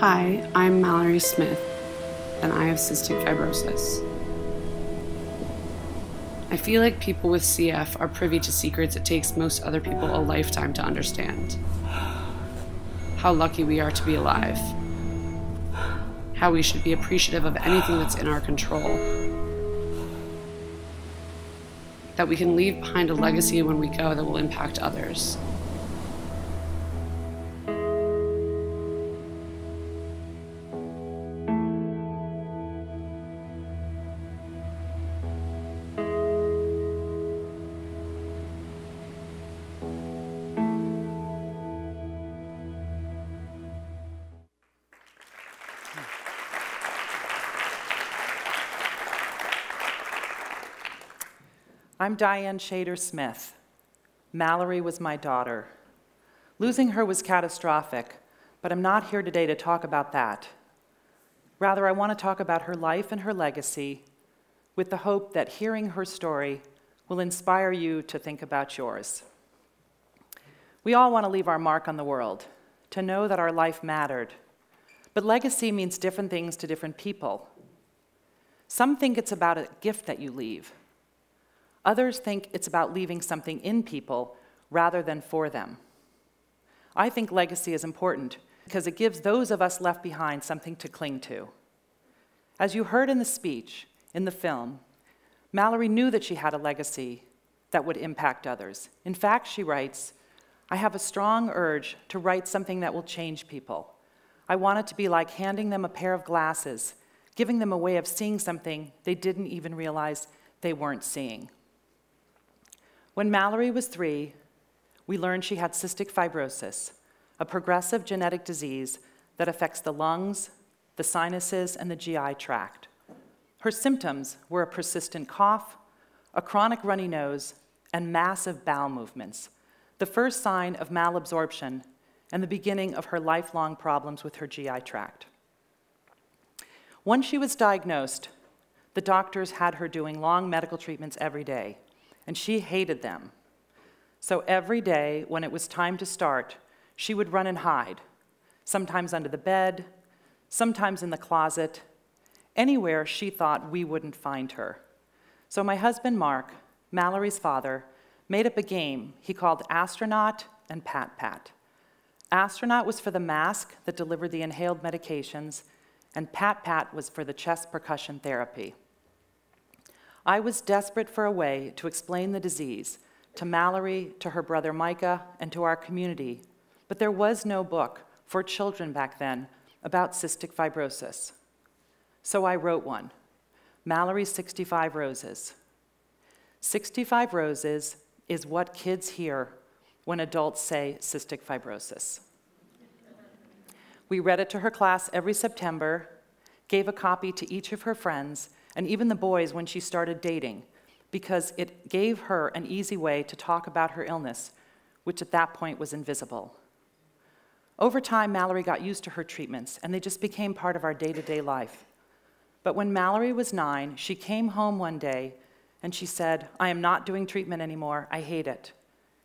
Hi, I'm Mallory Smith, and I have cystic fibrosis. I feel like people with CF are privy to secrets it takes most other people a lifetime to understand. How lucky we are to be alive. How we should be appreciative of anything that's in our control. That we can leave behind a legacy when we go that will impact others. I'm Diane Shader Smith. Mallory was my daughter. Losing her was catastrophic, but I'm not here today to talk about that. Rather, I want to talk about her life and her legacy with the hope that hearing her story will inspire you to think about yours. We all want to leave our mark on the world, to know that our life mattered. But legacy means different things to different people. Some think it's about a gift that you leave. Others think it's about leaving something in people rather than for them. I think legacy is important because it gives those of us left behind something to cling to. As you heard in the speech, in the film, Mallory knew that she had a legacy that would impact others. In fact, she writes, "I have a strong urge to write something that will change people. I want it to be like handing them a pair of glasses, giving them a way of seeing something they didn't even realize they weren't seeing." When Mallory was 3, we learned she had cystic fibrosis, a progressive genetic disease that affects the lungs, the sinuses, and the GI tract. Her symptoms were a persistent cough, a chronic runny nose, and massive bowel movements, the first sign of malabsorption and the beginning of her lifelong problems with her GI tract. Once she was diagnosed, the doctors had her doing long medical treatments every day, and she hated them. So every day, when it was time to start, she would run and hide, sometimes under the bed, sometimes in the closet, anywhere she thought we wouldn't find her. So my husband, Mark, Mallory's father, made up a game he called Astronaut and Pat-Pat. Astronaut was for the mask that delivered the inhaled medications, and Pat-Pat was for the chest percussion therapy. I was desperate for a way to explain the disease to Mallory, to her brother Micah, and to our community, but there was no book for children back then about cystic fibrosis. So I wrote one, Mallory's 65 Roses. 65 Roses is what kids hear when adults say cystic fibrosis. We read it to her class every September, gave a copy to each of her friends, and even the boys when she started dating, because it gave her an easy way to talk about her illness, which at that point was invisible. Over time, Mallory got used to her treatments, and they just became part of our day-to-day life. But when Mallory was 9, she came home one day, and she said, "I am not doing treatment anymore. I hate it."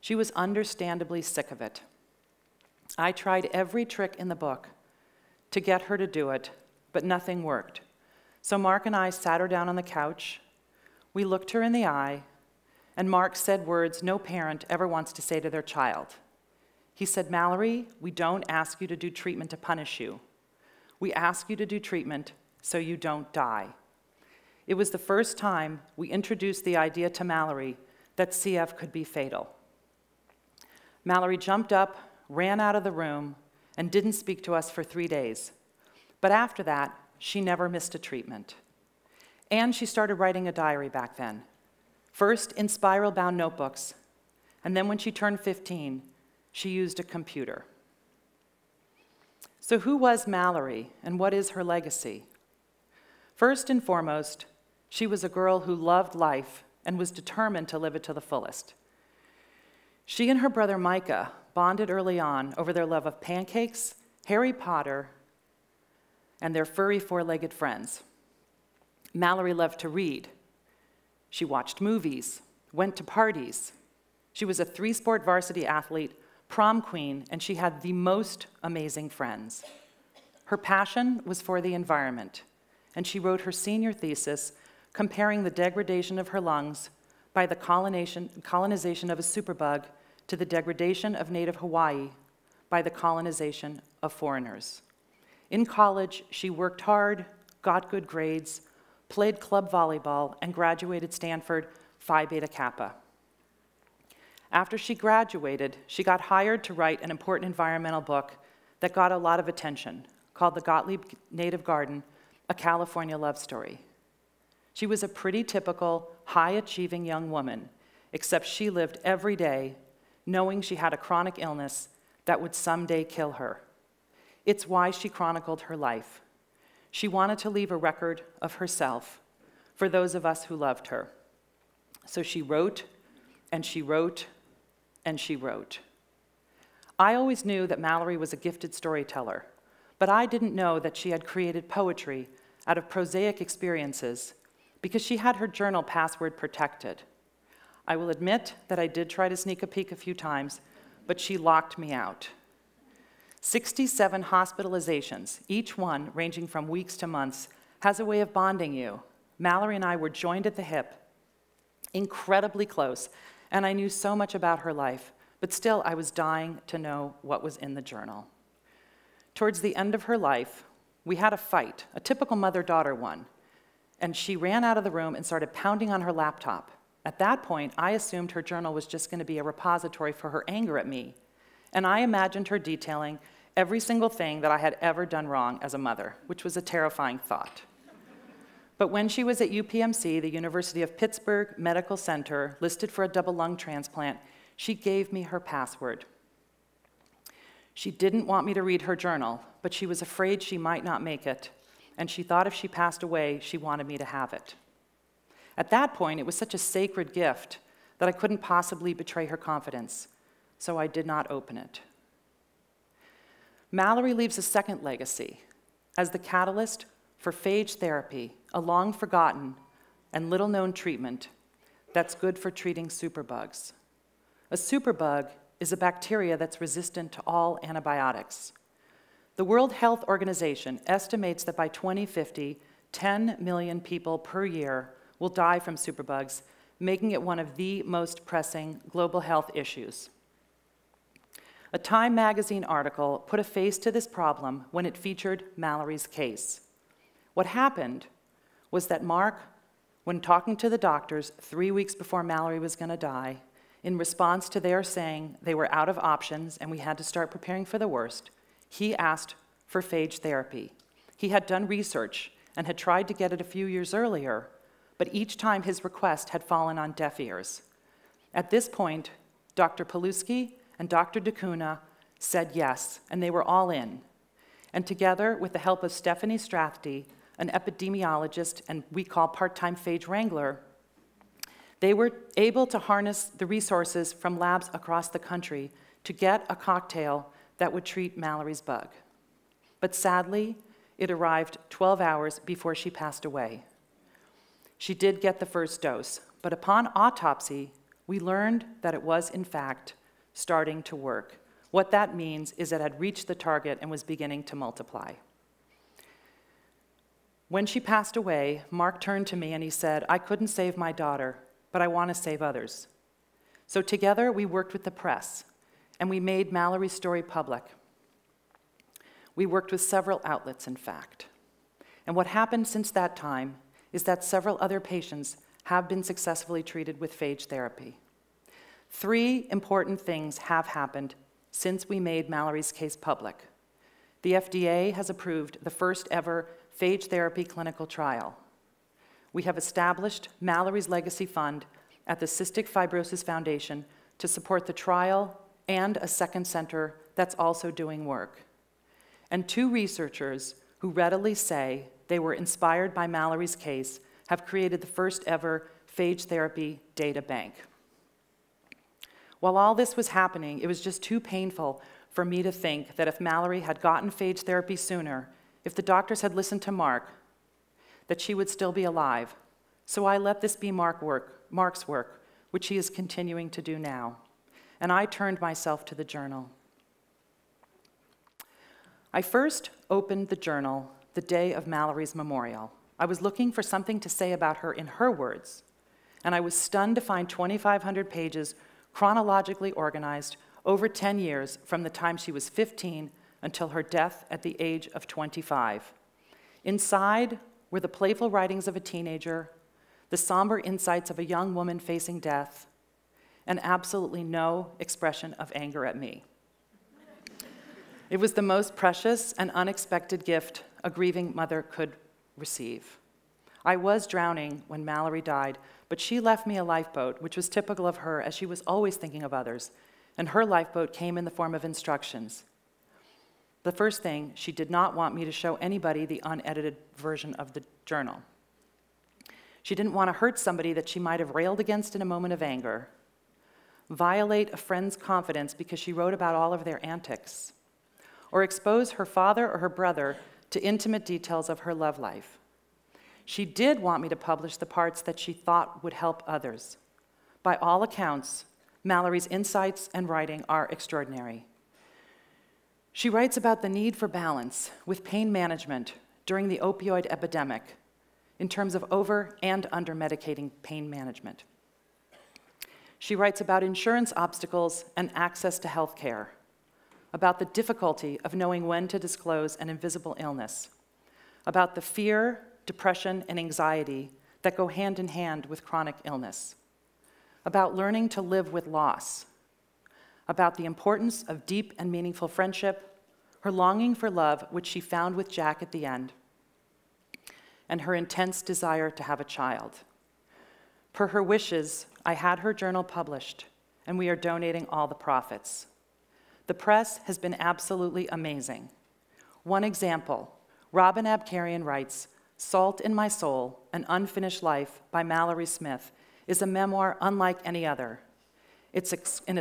She was understandably sick of it. I tried every trick in the book to get her to do it, but nothing worked. So Mark and I sat her down on the couch, we looked her in the eye, and Mark said words no parent ever wants to say to their child. He said, "Mallory, we don't ask you to do treatment to punish you. We ask you to do treatment so you don't die." It was the first time we introduced the idea to Mallory that CF could be fatal. Mallory jumped up, ran out of the room, and didn't speak to us for 3 days. But after that, she never missed a treatment. And she started writing a diary back then, first in spiral-bound notebooks, and then when she turned 15, she used a computer. So who was Mallory, and what is her legacy? First and foremost, she was a girl who loved life and was determined to live it to the fullest. She and her brother Micah bonded early on over their love of pancakes, Harry Potter, and their furry four-legged friends. Mallory loved to read. She watched movies, went to parties. She was a three-sport varsity athlete, prom queen, and she had the most amazing friends. Her passion was for the environment, and she wrote her senior thesis comparing the degradation of her lungs by the colonization of a superbug to the degradation of native Hawaii by the colonization of foreigners. In college, she worked hard, got good grades, played club volleyball, and graduated Stanford Phi Beta Kappa. After she graduated, she got hired to write an important environmental book that got a lot of attention, called The Gottlieb Native Garden, a California Love Story. She was a pretty typical, high-achieving young woman, except she lived every day knowing she had a chronic illness that would someday kill her. It's why she chronicled her life. She wanted to leave a record of herself for those of us who loved her. So she wrote, and she wrote, and she wrote. I always knew that Mallory was a gifted storyteller, but I didn't know that she had created poetry out of prosaic experiences because she had her journal password protected. I will admit that I did try to sneak a peek a few times, but she locked me out. 67 hospitalizations, each one ranging from weeks to months, has a way of bonding you. Mallory and I were joined at the hip, incredibly close, and I knew so much about her life, but still I was dying to know what was in the journal. Towards the end of her life, we had a fight, a typical mother-daughter one, and she ran out of the room and started pounding on her laptop. At that point, I assumed her journal was just going to be a repository for her anger at me, and I imagined her detailing every single thing that I had ever done wrong as a mother, which was a terrifying thought. But when she was at UPMC, the University of Pittsburgh Medical Center, listed for a double lung transplant, she gave me her password. She didn't want me to read her journal, but she was afraid she might not make it, and she thought if she passed away, she wanted me to have it. At that point, it was such a sacred gift that I couldn't possibly betray her confidence, so I did not open it. Mallory leaves a second legacy as the catalyst for phage therapy, a long-forgotten and little-known treatment that's good for treating superbugs. A superbug is a bacteria that's resistant to all antibiotics. The World Health Organization estimates that by 2050, 10 million people per year will die from superbugs, making it one of the most pressing global health issues. A Time magazine article put a face to this problem when it featured Mallory's case. What happened was that Mark, when talking to the doctors 3 weeks before Mallory was going to die, in response to their saying they were out of options and we had to start preparing for the worst, he asked for phage therapy. He had done research and had tried to get it a few years earlier, but each time his request had fallen on deaf ears. At this point, Dr. Peluski and Dr. DeCuna said yes, and they were all in. And together, with the help of Stephanie Strathdee, an epidemiologist and we call part-time phage wrangler, they were able to harness the resources from labs across the country to get a cocktail that would treat Mallory's bug. But sadly, it arrived 12 hours before she passed away. She did get the first dose, but upon autopsy, we learned that it was, in fact, starting to work. What that means is it had reached the target and was beginning to multiply. When she passed away, Mark turned to me and he said, "I couldn't save my daughter, but I want to save others." So together we worked with the press and we made Mallory's story public. We worked with several outlets, in fact. And what happened since that time is that several other patients have been successfully treated with phage therapy. Three important things have happened since we made Mallory's case public. The FDA has approved the first ever phage therapy clinical trial. We have established Mallory's Legacy Fund at the Cystic Fibrosis Foundation to support the trial and a second center that's also doing work. And two researchers who readily say they were inspired by Mallory's case have created the first ever phage therapy data bank. While all this was happening, it was just too painful for me to think that if Mallory had gotten phage therapy sooner, if the doctors had listened to Mark, that she would still be alive. So I let this be Mark's work, which he is continuing to do now. And I turned myself to the journal. I first opened the journal the day of Mallory's memorial. I was looking for something to say about her in her words, and I was stunned to find 2,500 pages chronologically organized over 10 years from the time she was 15 until her death at the age of 25. Inside were the playful writings of a teenager, the somber insights of a young woman facing death, and absolutely no expression of anger at me. It was the most precious and unexpected gift a grieving mother could receive. I was drowning when Mallory died, but she left me a lifeboat, which was typical of her as she was always thinking of others, and her lifeboat came in the form of instructions. The first thing, she did not want me to show anybody the unedited version of the journal. She didn't want to hurt somebody that she might have railed against in a moment of anger, violate a friend's confidence because she wrote about all of their antics, or expose her father or her brother to intimate details of her love life. She did want me to publish the parts that she thought would help others. By all accounts, Mallory's insights and writing are extraordinary. She writes about the need for balance with pain management during the opioid epidemic in terms of over and under medicating pain management. She writes about insurance obstacles and access to health care, about the difficulty of knowing when to disclose an invisible illness, about the fear, depression, and anxiety that go hand in hand with chronic illness, about learning to live with loss, about the importance of deep and meaningful friendship, her longing for love, which she found with Jack at the end, and her intense desire to have a child. Per her wishes, I had her journal published, and we are donating all the profits. The press has been absolutely amazing. One example, Robin Abkarian writes, "Salt in My Soul, An Unfinished Life" by Mallory Smith is a memoir unlike any other. It's an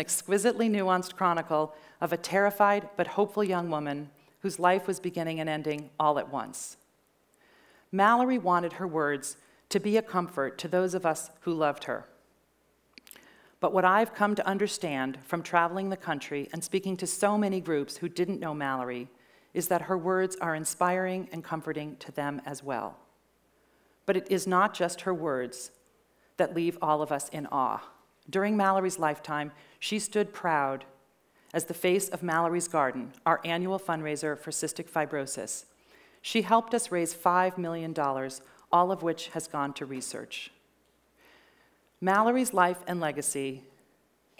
exquisitely nuanced chronicle of a terrified but hopeful young woman whose life was beginning and ending all at once. Mallory wanted her words to be a comfort to those of us who loved her. But what I've come to understand from traveling the country and speaking to so many groups who didn't know Mallory is that her words are inspiring and comforting to them as well. But it is not just her words that leave all of us in awe. During Mallory's lifetime, she stood proud as the face of Mallory's Garden, our annual fundraiser for cystic fibrosis. She helped us raise $5 million, all of which has gone to research. Mallory's life and legacy,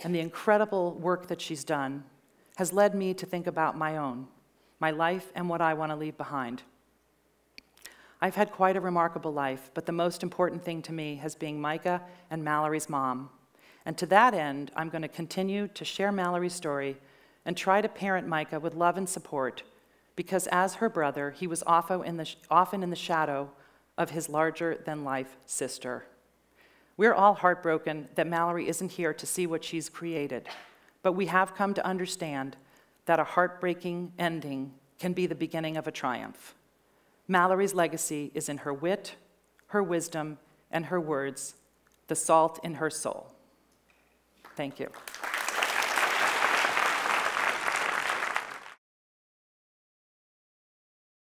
and the incredible work that she's done, has led me to think about my own, my life, and what I want to leave behind. I've had quite a remarkable life, but the most important thing to me has been Micah and Mallory's mom. And to that end, I'm going to continue to share Mallory's story and try to parent Micah with love and support, because as her brother, he was often in the shadow of his larger-than-life sister. We're all heartbroken that Mallory isn't here to see what she's created, but we have come to understand that a heartbreaking ending can be the beginning of a triumph. Mallory's legacy is in her wit, her wisdom, and her words, the salt in her soul. Thank you.